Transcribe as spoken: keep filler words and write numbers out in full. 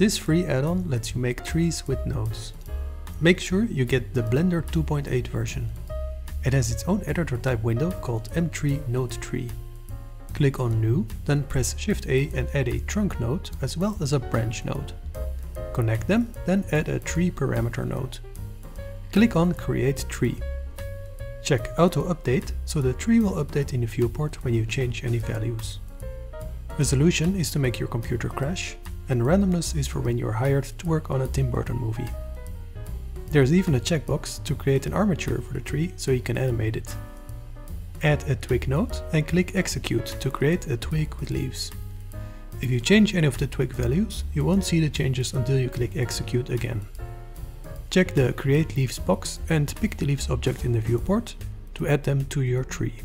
This free add-on lets you make trees with nodes. Make sure you get the Blender two point eight version. It has its own editor type window called MTree Node Tree. Click on New, then press Shift A and add a trunk node as well as a branch node. Connect them, then add a tree parameter node. Click on Create Tree. Check Auto Update, so the tree will update in the viewport when you change any values. Resolution is to make your computer crash, and randomness is for when you are hired to work on a Tim Burton movie. There's even a checkbox to create an armature for the tree so you can animate it. Add a twig node and click Execute to create a twig with leaves. If you change any of the twig values, you won't see the changes until you click Execute again. Check the Create Leaves box and pick the leaves object in the viewport to add them to your tree.